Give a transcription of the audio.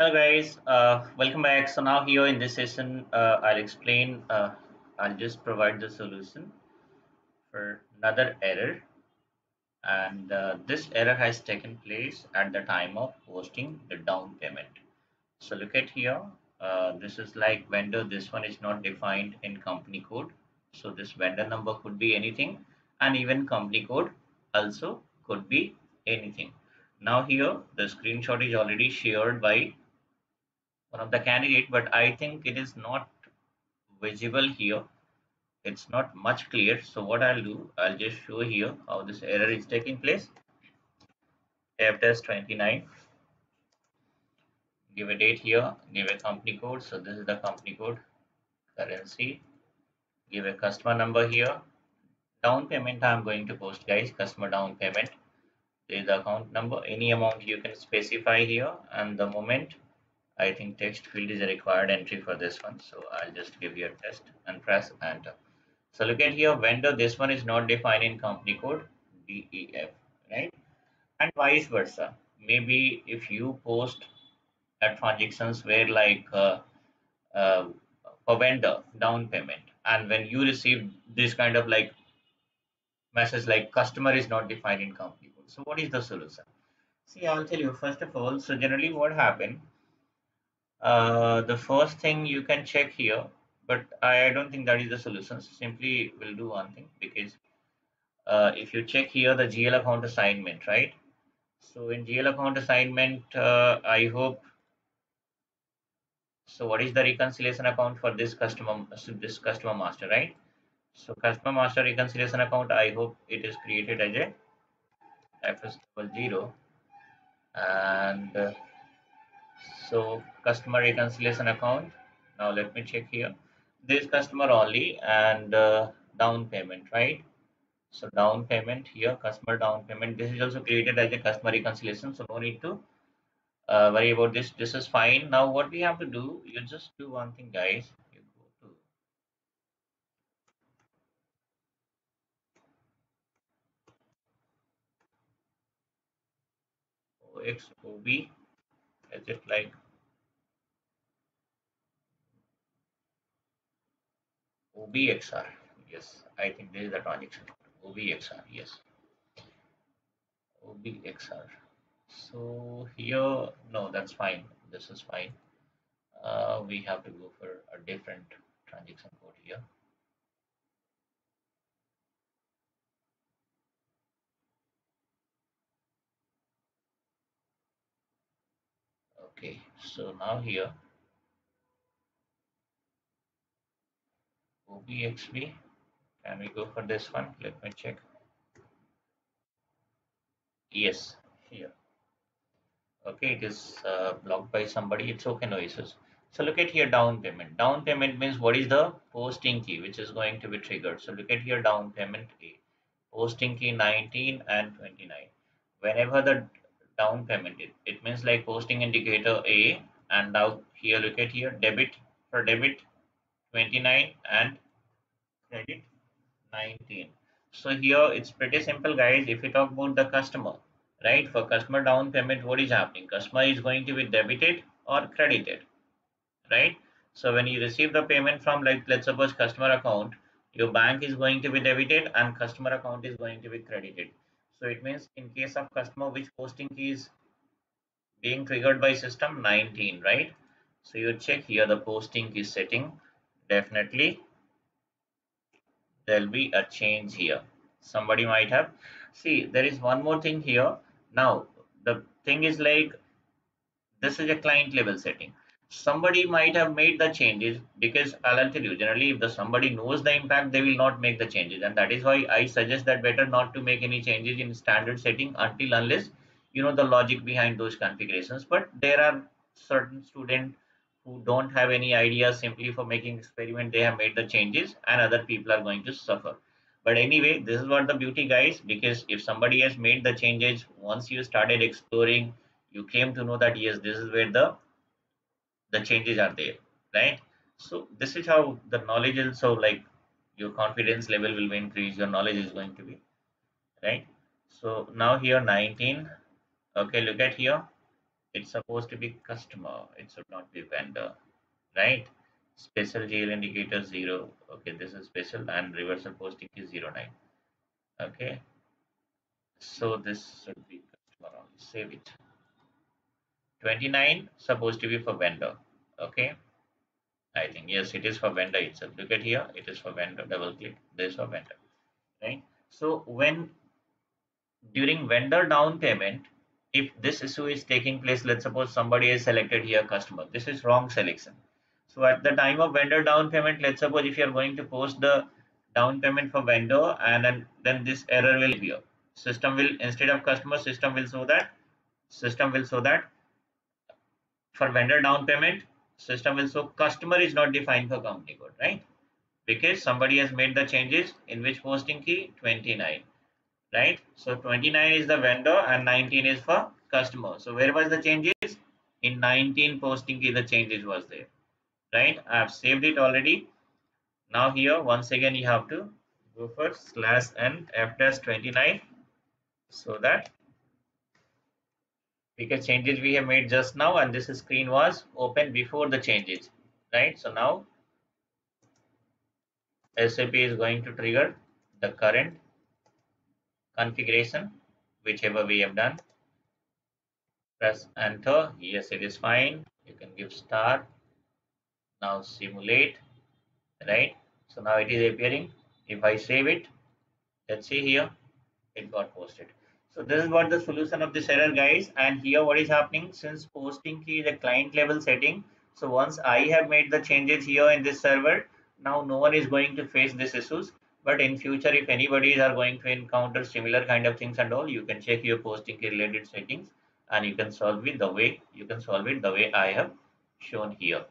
Hello guys, welcome back. So now here in this session, I'll just provide the solution for another error, and this error has taken place at the time of posting the down payment. So look at here, this is like vendor. This one is not defined in company code, so this vendor number could be anything, and even company code also could be anything. Now here the screenshot is already shared by one of the candidate, but I think it is not visible here. It's not much clear. So what I'll do, I'll just show here how this error is taking place. F-29, give a date here, give a company code. So this is the company code, currency, give a customer number here, down payment I'm going to post guys, customer down payment, is the account number, any amount you can specify here, and the moment. I think text field is a required entry for this one, so I'll just give you a test and press enter. So look at here, vendor, this one is not defined in company code DEF, right? And vice versa, maybe if you post at transactions where like for vendor down payment, and when you receive this kind of like message like customer is not defined in company code. So what is the solution? See, I'll tell you. First of all, so generally what happened, the first thing you can check here, but I don't think that is the solution. So simply we'll do one thing, because if you check here the GL account assignment, right? So in GL account assignment, I hope, so what is the reconciliation account for this customer, master, right? So customer master reconciliation account, I hope it is created as a FS0, and so customer reconciliation account. Now let me check here, this customer only, and down payment, right? So down payment here, customer down payment, this is also created as a customer reconciliation, so no need to worry about this. This is fine. Now what we have to do, you just do one thing guys, OXOB, as it like OBXR, yes, I think this is the transaction OBXR, yes, OBXR. So here, no, that's fine, this is fine. We have to go for a different transaction code here. Okay, so now here OBXB, can we go for this one? Let me check. Yes, here. Okay, it is blocked by somebody. It's okay, no issues. So look at here, down payment. Down payment means what is the posting key which is going to be triggered. So look at here, down payment key, posting key 19 and 29. Whenever the down payment, it means like posting indicator A, and now here look at here, debit for debit 29 and credit 19. So here it's pretty simple guys. If we talk about the customer, right, for customer down payment, what is happening, customer is going to be debited or credited, right? So when you receive the payment from, like, let's suppose customer account, your bank is going to be debited and customer account is going to be credited. So it means in case of customer, which posting key is being triggered by system 19, right? So you check here the posting key setting. Definitely there'll be a change here. Somebody might have. See, there is one more thing here. Now the thing is like, this is a client level setting. Somebody might have made the changes, because I'll tell you, generally if the somebody knows the impact, they will not make the changes, and that is why I suggest that better not to make any changes in standard setting until unless you know the logic behind those configurations. But there are certain students who don't have any idea, simply for making experiment they have made the changes, and other people are going to suffer. But anyway, this is what the beauty guys, because if somebody has made the changes, once you started exploring, you came to know that yes, this is where the changes are there, right? So this is how the knowledge is, so like your confidence level will be increased, your knowledge is going to be, right? So now here 19, okay, look at here, It's supposed to be customer, it should not be vendor, right? Special jail indicator 0. Okay, this is special, and reversal posting is 09. Okay, so this should be customer only. Save it. 29 supposed to be for vendor. Okay, I think yes, it is for vendor itself. Look at here, it is for vendor. Double click, this is for vendor, right? So when during vendor down payment, if this issue is taking place, let's suppose somebody has selected here customer. This is wrong selection. So at the time of vendor down payment, let's suppose if you are going to post the down payment for vendor, and then this error will appear. System will, instead of customer, system will show that for vendor down payment, system will show customer is not defined for company code, right? Because somebody has made the changes in which posting key 29, right? So 29 is the vendor and 19 is for customer. So where was the changes? In 19 posting key the changes was there, right? I have saved it already. Now here once again you have to go for /n f-29 so that, because changes we have made just now and this screen was open before the changes, right? So now SAP is going to trigger the current configuration, whichever we have done. Press enter. Yes, it is fine. You can give star. Now simulate, right? So now it is appearing. If I save it, let's see here, it got posted. So this is what the solution of this error, guys. And here what is happening, since posting key is a client level setting, so once I have made the changes here in this server, now no one is going to face these issues. But in future, if anybody are going to encounter similar kind of things and all, you can check your posting key related settings and you can solve it the way I have shown here.